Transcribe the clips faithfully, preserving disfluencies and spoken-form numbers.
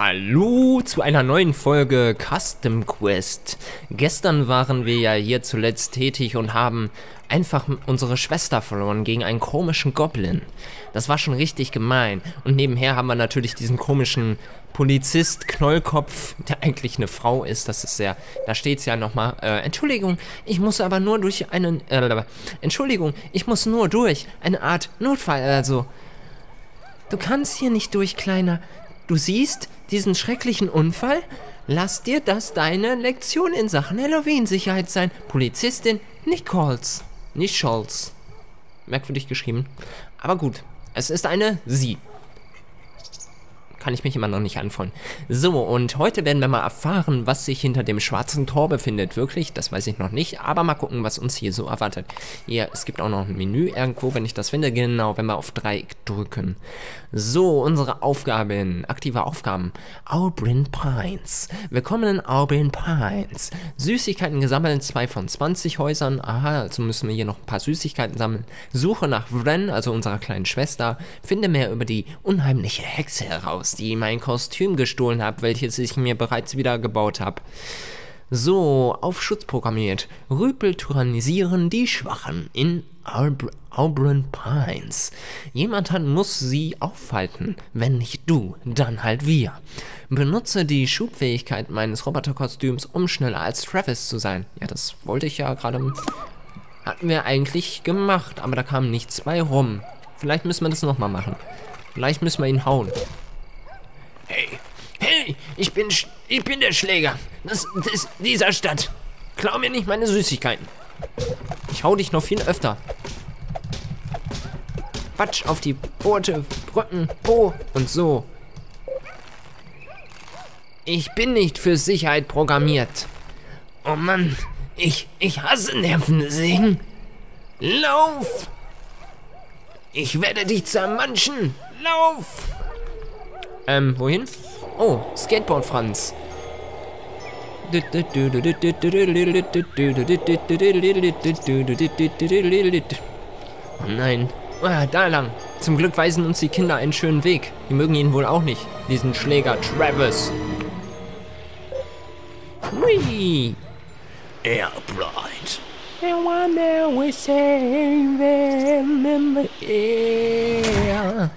Hallo zu einer neuen Folge Custom Quest. Gestern waren wir ja hier zuletzt tätig und haben einfach unsere Schwester verloren gegen einen komischen Goblin. Das war schon richtig gemein. Und nebenher haben wir natürlich diesen komischen Polizist Knollkopf, der eigentlich eine Frau ist. Das ist sehr, da steht es ja nochmal. Äh, Entschuldigung, ich muss aber nur durch einen, äh, Entschuldigung, ich muss nur durch eine Art Notfall, also. Du kannst hier nicht durch, Kleiner. Du siehst diesen schrecklichen Unfall? Lass dir das deine Lektion in Sachen Halloween-Sicherheit sein. Polizistin Nichols. Nicht Scholz. Merkwürdig geschrieben. Aber gut, es ist eine Sie. Kann ich mich immer noch nicht anfreunden. So, und heute werden wir mal erfahren, was sich hinter dem schwarzen Tor befindet. Wirklich, das weiß ich noch nicht. Aber mal gucken, was uns hier so erwartet. Ja, es gibt auch noch ein Menü irgendwo, wenn ich das finde. Genau, wenn wir auf Dreieck drücken. So, unsere Aufgaben. Aktive Aufgaben. Auburn Pines. Willkommen in Auburn Pines. Süßigkeiten gesammelt. zwei von zwanzig Häusern. Aha, also müssen wir hier noch ein paar Süßigkeiten sammeln. Suche nach Vren, also unserer kleinen Schwester. Finde mehr über die unheimliche Hexe heraus, die mein Kostüm gestohlen habe, welches ich mir bereits wieder gebaut habe. So, auf Schutz programmiert. Rüpel tyrannisieren die Schwachen in Auburn Pines. Jemand muss sie aufhalten. Wenn nicht du, dann halt wir. Benutze die Schubfähigkeit meines Roboterkostüms, um schneller als Travis zu sein. Ja, das wollte ich ja gerade... Hatten wir eigentlich gemacht, aber da kam nichts bei rum. Vielleicht müssen wir das nochmal machen. Vielleicht müssen wir ihn hauen. Hey, hey, ich bin, ich bin der Schläger das, das, dieser Stadt. Klau mir nicht meine Süßigkeiten. Ich hau dich noch viel öfter. Batsch auf die Pfote, Brücken, Po und so. Ich bin nicht für Sicherheit programmiert. Oh Mann, ich, ich hasse Nervensägen. Lauf! Ich werde dich zermanschen. Lauf! Ähm, wohin? Oh, Skateboard Franz. Oh nein. Ah, da lang. Zum Glück weisen uns die Kinder einen schönen Weg. Die mögen ihn wohl auch nicht, diesen Schläger Travis. Hui! Airbright. And one day we save him in the air.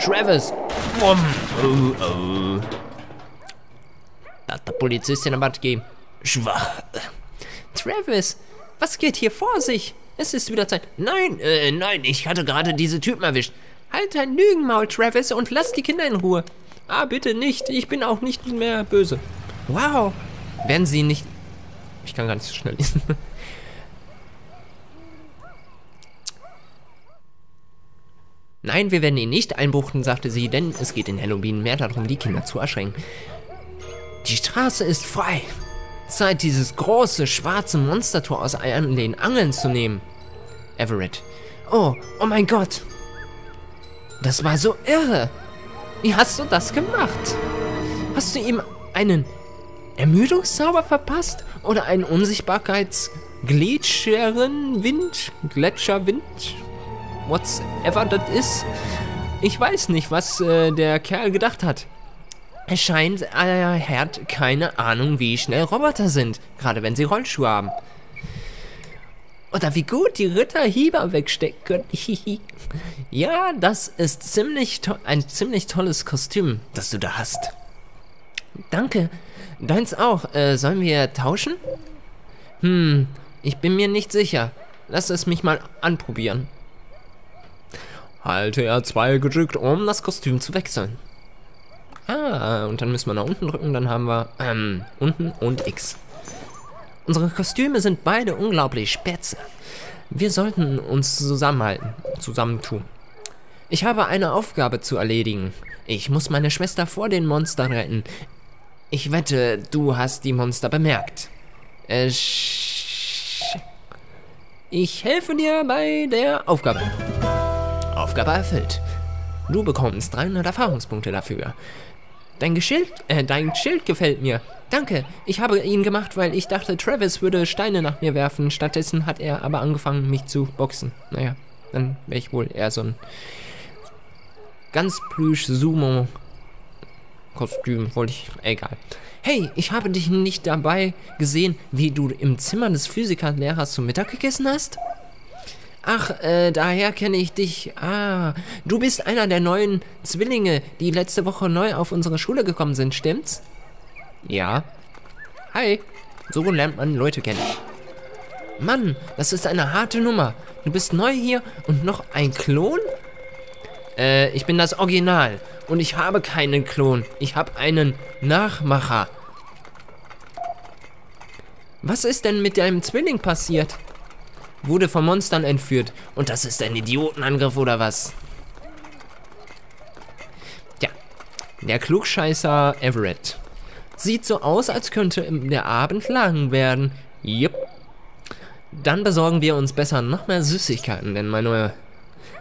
Travis! Bumm. Oh, oh. Da hat der Polizist in der Wand gegeben. Schwach. Travis, was geht hier vor sich? Es ist wieder Zeit. Nein, äh, nein, ich hatte gerade diese Typen erwischt. Halt dein Lügenmaul, Travis, und lass die Kinder in Ruhe. Ah, bitte nicht. Ich bin auch nicht mehr böse. Wow. Werden sie nicht... Ich kann gar nicht so schnell lesen. Nein, wir werden ihn nicht einbuchten, sagte sie, denn es geht in Halloween mehr darum, die Kinder zu erschrecken. Die Straße ist frei. Zeit, dieses große, schwarze Monstertor aus den Angeln zu nehmen. Everett. Oh, oh mein Gott. Das war so irre. Wie hast du das gemacht? Hast du ihm einen Ermüdungszauber verpasst? Oder einen Unsichtbarkeits-Gletscherwind? Gletscherwind? Whatsoever das ist. Ich weiß nicht, was äh, der Kerl gedacht hat. Es scheint, er hat keine Ahnung, wie schnell Roboter sind. Gerade wenn sie Rollschuhe haben. Oder wie gut die Ritter Hieber wegstecken können. Ja, das ist ziemlich ein ziemlich tolles Kostüm, das du da hast. Danke. Deins auch. Äh, sollen wir tauschen? Hm, ich bin mir nicht sicher. Lass es mich mal anprobieren. Halte R zwei gedrückt, um das Kostüm zu wechseln. Ah, und dann müssen wir nach unten drücken, dann haben wir, ähm, unten und X. Unsere Kostüme sind beide unglaublich spitze. Wir sollten uns zusammenhalten, zusammentun. Ich habe eine Aufgabe zu erledigen. Ich muss meine Schwester vor den Monstern retten. Ich wette, du hast die Monster bemerkt. Äh, ich helfe dir bei der Aufgabe. Aufgabe erfüllt. Du bekommst dreihundert Erfahrungspunkte dafür. Dein Schild, äh, dein Schild gefällt mir. Danke, ich habe ihn gemacht, weil ich dachte, Travis würde Steine nach mir werfen. Stattdessen hat er aber angefangen, mich zu boxen. Naja, dann wäre ich wohl eher so ein ganz plüsch Sumo Kostüm, wollte ich, egal. Hey, ich habe dich nicht dabei gesehen, wie du im Zimmer des Physikerlehrers zu Mittag gegessen hast? Ach, äh, daher kenne ich dich. Ah, du bist einer der neuen Zwillinge, die letzte Woche neu auf unsere Schule gekommen sind, stimmt's? Ja. Hi. So lernt man Leute kennen. Mann, das ist eine harte Nummer. Du bist neu hier und noch ein Klon? Äh, ich bin das Original. Und ich habe keinen Klon. Ich habe einen Nachmacher. Was ist denn mit deinem Zwilling passiert? Wurde von Monstern entführt. Und das ist ein Idiotenangriff oder was? Ja, der Klugscheißer Everett. Sieht so aus, als könnte der Abend lang werden. Jupp. Dann besorgen wir uns besser noch mehr Süßigkeiten, denn meine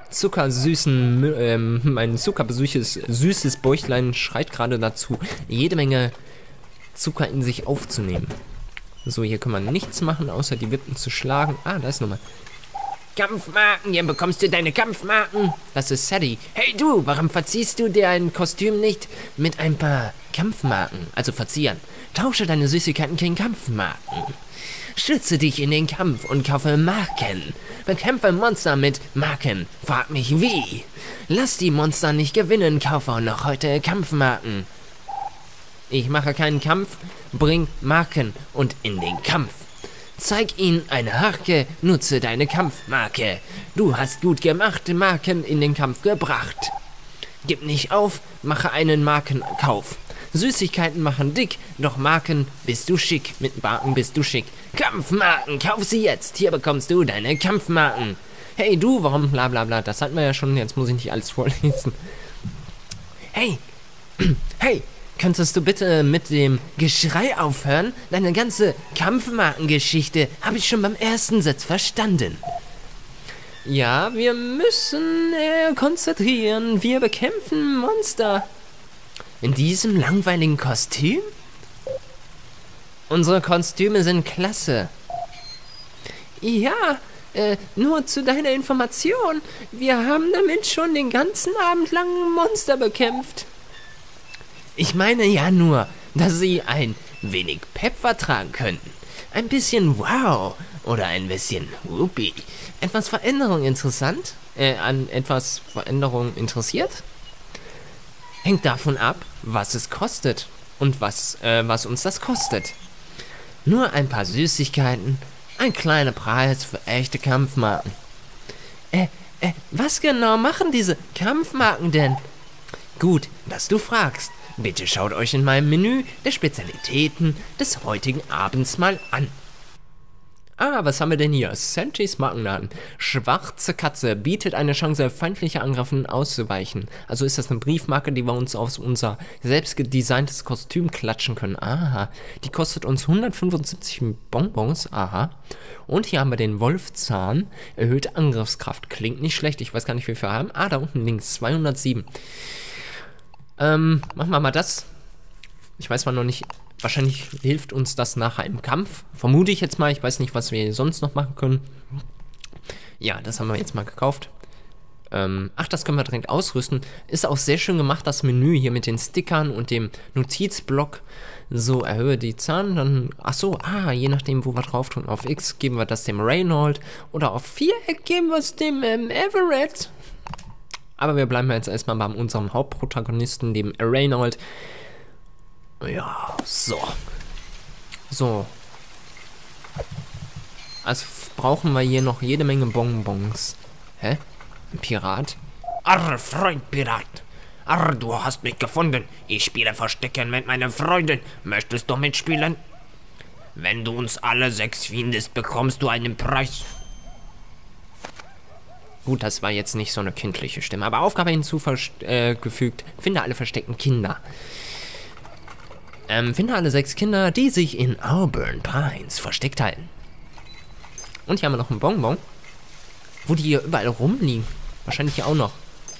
zuckersüßen, ähm, mein zuckersüßes süßes Bäuchlein schreit gerade dazu, jede Menge Zucker in sich aufzunehmen. So, hier kann man nichts machen, außer die Wippen zu schlagen. Ah, da ist nochmal. Kampfmarken, hier bekommst du deine Kampfmarken. Das ist Sadie. Hey du, warum verziehst du dir ein Kostüm nicht mit ein paar Kampfmarken? Also verzieren. Tausche deine Süßigkeiten gegen Kampfmarken. Schütze dich in den Kampf und kaufe Marken. Bekämpfe Monster mit Marken. Frag mich wie. Lass die Monster nicht gewinnen, kaufe auch noch heute Kampfmarken. Ich mache keinen Kampf, bring Marken und in den Kampf. Zeig ihnen eine Harke, nutze deine Kampfmarke. Du hast gut gemacht, Marken in den Kampf gebracht. Gib nicht auf, mache einen Markenkauf. Süßigkeiten machen dick, doch Marken bist du schick. Mit Marken bist du schick. Kampfmarken, kauf sie jetzt, hier bekommst du deine Kampfmarken. Hey du, warum bla bla bla, das hatten wir ja schon, jetzt muss ich nicht alles vorlesen. Hey, hey. Könntest du bitte mit dem Geschrei aufhören? Deine ganze Kampfmarkengeschichte habe ich schon beim ersten Satz verstanden. Ja, wir müssen äh, konzentrieren. Wir bekämpfen Monster. In diesem langweiligen Kostüm? Unsere Kostüme sind klasse. Ja, äh, nur zu deiner Information. Wir haben damit schon den ganzen Abend lang Monster bekämpft. Ich meine ja nur, dass sie ein wenig Pep vertragen könnten. Ein bisschen Wow oder ein bisschen Whoopie. Etwas Veränderung interessant? Äh, an etwas Veränderung interessiert? Hängt davon ab, was es kostet und was, äh, was uns das kostet. Nur ein paar Süßigkeiten, ein kleiner Preis für echte Kampfmarken. Äh, äh, was genau machen diese Kampfmarken denn? Gut, dass du fragst. Bitte schaut euch in meinem Menü der Spezialitäten des heutigen Abends mal an. Ah, was haben wir denn hier? Sanchis Markenladen. Schwarze Katze bietet eine Chance, feindliche Angriffen auszuweichen. Also ist das eine Briefmarke, die wir uns auf unser selbst gedesigntes Kostüm klatschen können. Aha, die kostet uns hundertfünfundsiebzig Bonbons. Aha. Und hier haben wir den Wolfzahn. Erhöhte Angriffskraft. Klingt nicht schlecht, ich weiß gar nicht, wie viel wir haben. Ah, da unten links, zweihundertsieben. Ähm, machen wir mal das. Ich weiß mal noch nicht. Wahrscheinlich hilft uns das nachher im Kampf. Vermute ich jetzt mal. Ich weiß nicht, was wir sonst noch machen können. Ja, das haben wir jetzt mal gekauft. Ähm, ach, das können wir direkt ausrüsten. Ist auch sehr schön gemacht, das Menü hier mit den Stickern und dem Notizblock. So, erhöhe die Zahn. Dann, ach so, ah, je nachdem, wo wir drauf tun. Auf X geben wir das dem Reynold. Oder auf Viereck geben wir es dem ähm, Everett. Aber wir bleiben jetzt erstmal bei unserem Hauptprotagonisten, dem Reynold. Ja, so. So. Also brauchen wir hier noch jede Menge Bonbons. Hä? Ein Pirat? Arr, Freund Pirat. Arr, du hast mich gefunden. Ich spiele Verstecken mit meinen Freunden. Möchtest du mitspielen? Wenn du uns alle sechs findest, bekommst du einen Preis. Gut, das war jetzt nicht so eine kindliche Stimme. Aber Aufgabe hinzugefügt. Äh, finde alle versteckten Kinder. Ähm, finde alle sechs Kinder, die sich in Auburn Pines versteckt halten. Und hier haben wir noch einen Bonbon. Wo die hier überall rumliegen. Wahrscheinlich hier auch noch.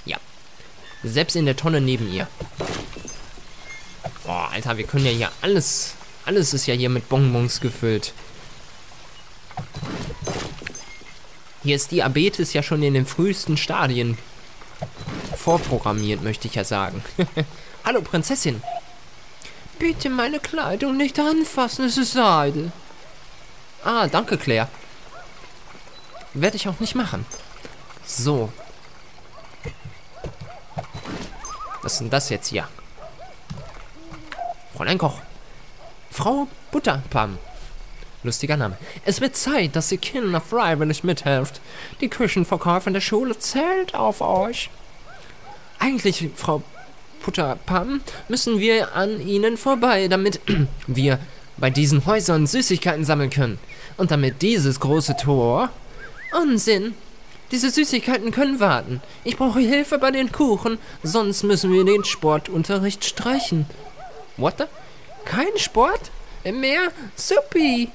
Ja. Selbst in der Tonne neben ihr. Boah, Alter, wir können ja hier alles... Alles ist ja hier mit Bonbons gefüllt. Hier ist Diabetes ja schon in den frühesten Stadien vorprogrammiert, möchte ich ja sagen. Hallo Prinzessin, Bitte meine Kleidung nicht anfassen, es ist Seide. Ah, danke, Claire. Werde ich auch nicht machen. So. Was ist denn das jetzt hier? Frau Leinkoch. Frau Butterpam. Lustiger Name. Es wird Zeit, dass ihr Kinder freiwillig mithelft. Die Küchenverkäuferin der Schule zählt auf euch. Eigentlich, Frau Butterpam, müssen wir an ihnen vorbei, damit wir bei diesen Häusern Süßigkeiten sammeln können. Und damit dieses große Tor... Unsinn! Diese Süßigkeiten können warten. Ich brauche Hilfe bei den Kuchen, sonst müssen wir den Sportunterricht streichen. What the? Kein Sport? Mehr? Supi!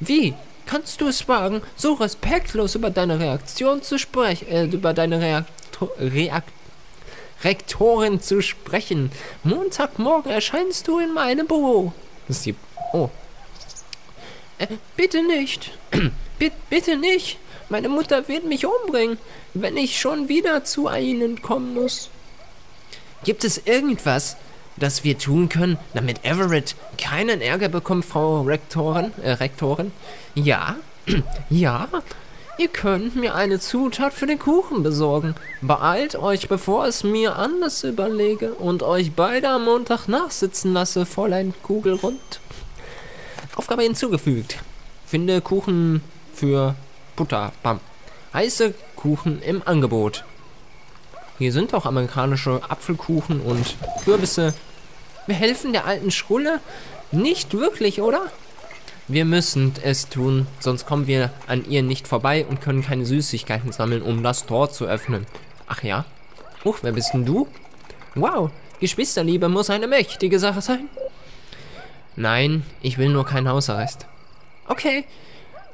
Wie? Kannst du es wagen, so respektlos über deine Reaktion zu sprechen, äh, über deine Reaktor Reakt Rektorin zu sprechen? Montagmorgen erscheinst du in meinem Büro. Das ist die... Oh. Äh, bitte nicht. Bitte nicht. Meine Mutter wird mich umbringen, wenn ich schon wieder zu ihnen kommen muss. Gibt es irgendwas, das wir tun können, damit Everett keinen Ärger bekommt, Frau Rektorin? Äh, Rektorin? Ja? Ja? Ihr könnt mir eine Zutat für den Kuchen besorgen. Beeilt euch, bevor es mir anders überlege und euch beide am Montag nachsitzen lasse, Fräulein Kugelrund. Aufgabe hinzugefügt. Finde Kuchen für Butterpam. Heiße Kuchen im Angebot. Hier sind auch amerikanische Apfelkuchen und Kürbisse. Wir helfen der alten Schrulle nicht wirklich, oder? Wir müssen es tun, sonst kommen wir an ihr nicht vorbei und können keine Süßigkeiten sammeln, um das Tor zu öffnen. Ach ja? Huch, wer bist denn du? Wow, Geschwisterliebe muss eine mächtige Sache sein. Nein, ich will nur keinen Hausarrest. Okay,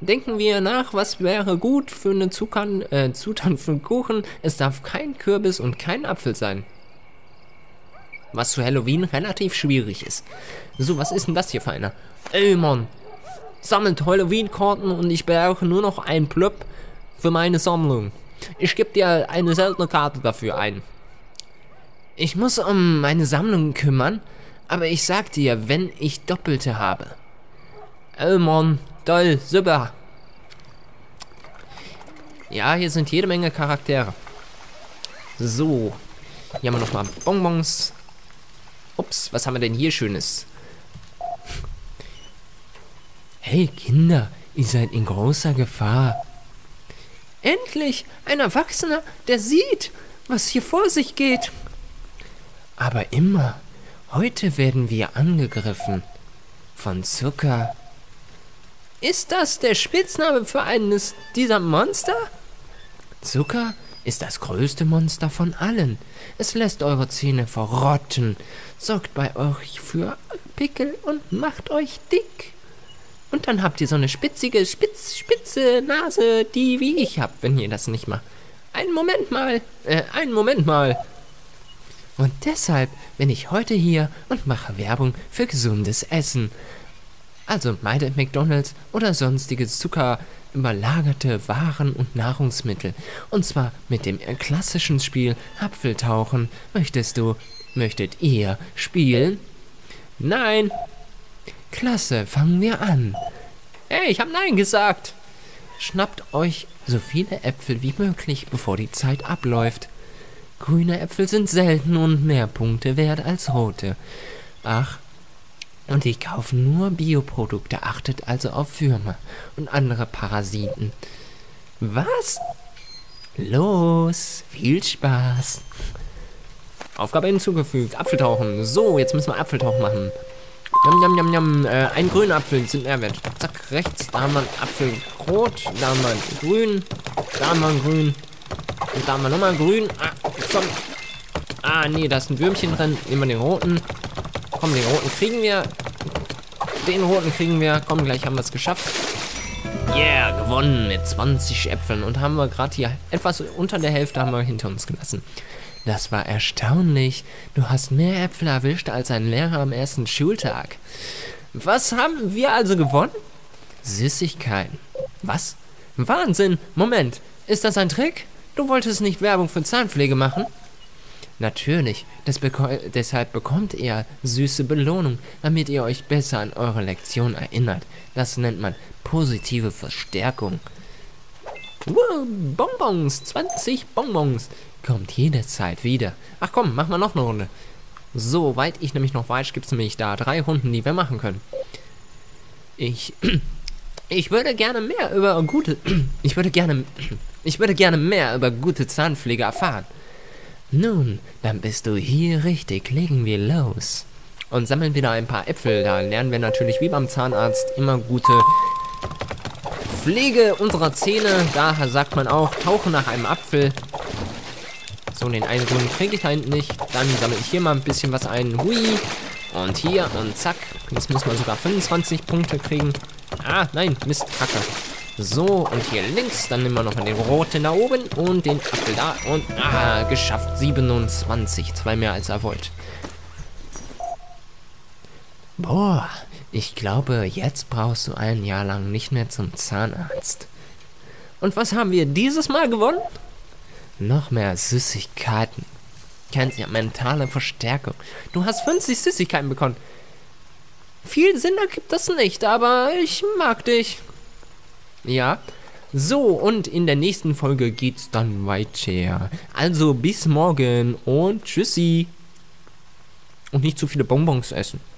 denken wir nach, was wäre gut für eine Zutan, äh, Zutan für einen Kuchen. Es darf kein Kürbis und kein Apfel sein. Was zu Halloween relativ schwierig ist. So, was ist denn das hier für einer? Ölmon. Sammelt Halloween-Karten und ich brauche nur noch einen Plöpp für meine Sammlung. Ich gebe dir eine seltene Karte dafür ein. Ich muss um meine Sammlung kümmern, aber ich sag dir, wenn ich Doppelte habe. Ölmon. Toll, super. Ja, hier sind jede Menge Charaktere. So. Hier haben wir nochmal Bonbons. Ups, was haben wir denn hier Schönes? Hey Kinder, ihr seid in großer Gefahr. Endlich ein Erwachsener, der sieht, was hier vor sich geht. Aber immer, heute werden wir angegriffen. Von Zucker... Ist das der Spitzname für eines dieser Monster? Zucker ist das größte Monster von allen. Es lässt eure Zähne verrotten, sorgt bei euch für Pickel und macht euch dick. Und dann habt ihr so eine spitzige, spitz, spitze Nase, die wie ich hab, wenn ihr das nicht macht. Einen Moment mal, äh, einen Moment mal. Und deshalb bin ich heute hier und mache Werbung für gesundes Essen. Also meidet McDonalds oder sonstige zuckerüberlagerte Waren und Nahrungsmittel. Und zwar mit dem klassischen Spiel Apfeltauchen. Möchtest du, möchtet ihr spielen? Nein. Klasse, fangen wir an. Hey, ich habe Nein gesagt. Schnappt euch so viele Äpfel wie möglich, bevor die Zeit abläuft. Grüne Äpfel sind selten und mehr Punkte wert als rote. Ach. Und ich kaufe nur Bioprodukte, achtet also auf Würmer und andere Parasiten. Was? Los, viel Spaß. Aufgabe hinzugefügt, Apfeltauchen. So, jetzt müssen wir Apfeltauch machen. Jam, jam, jam, jam. Äh, ein grüner Apfel sind Mehrwert. Zack, rechts, da haben wir einen Apfel rot, da haben wir einen grün, da haben wir einen grün und da haben wir nochmal grün. Ah, komm. Ah, nee, da ist ein Würmchen drin, nehmen wir den roten. Komm, den roten kriegen wir. Den roten kriegen wir. Komm, gleich haben wir es geschafft. Yeah, gewonnen mit zwanzig Äpfeln. Und haben wir gerade hier etwas unter der Hälfte haben wir hinter uns gelassen. Das war erstaunlich. Du hast mehr Äpfel erwischt als ein Lehrer am ersten Schultag. Was haben wir also gewonnen? Süßigkeiten. Was? Wahnsinn. Moment. Ist das ein Trick? Du wolltest nicht Werbung für Zahnpflege machen? Natürlich, beko deshalb bekommt ihr süße Belohnung, damit ihr euch besser an eure Lektion erinnert. Das nennt man positive Verstärkung. Wow, Bonbons, zwanzig Bonbons. Kommt jederzeit wieder. Ach komm, machen wir noch eine Runde. Soweit ich nämlich noch weiß, gibt es nämlich da drei Runden, die wir machen können. Ich... Ich würde gerne mehr über gute... Ich würde gerne... Ich würde gerne mehr über gute Zahnpflege erfahren. Nun, dann bist du hier richtig. Legen wir los. Und sammeln wieder ein paar Äpfel. Da lernen wir natürlich wie beim Zahnarzt immer gute Pflege unserer Zähne. Daher sagt man auch, tauche nach einem Apfel. So, den einen Grünen kriege ich da hinten nicht. Dann sammle ich hier mal ein bisschen was ein. Hui. Und hier und zack. Jetzt müssen wir sogar fünfundzwanzig Punkte kriegen. Ah, nein, Mist, Kacke. So, und hier links, dann nehmen wir noch den roten da oben und den Apfel da. Und, ah, geschafft, siebenundzwanzig, zwei mehr als er wollte. Boah, ich glaube, jetzt brauchst du ein Jahr lang nicht mehr zum Zahnarzt. Und was haben wir dieses Mal gewonnen? Noch mehr Süßigkeiten. Kennst ja, mentale Verstärkung. Du hast fünfzig Süßigkeiten bekommen. Viel Sinn ergibt das nicht, aber ich mag dich. Ja. So, und in der nächsten Folge geht's dann weiter. Also bis morgen und tschüssi. Und nicht zu viele Bonbons essen.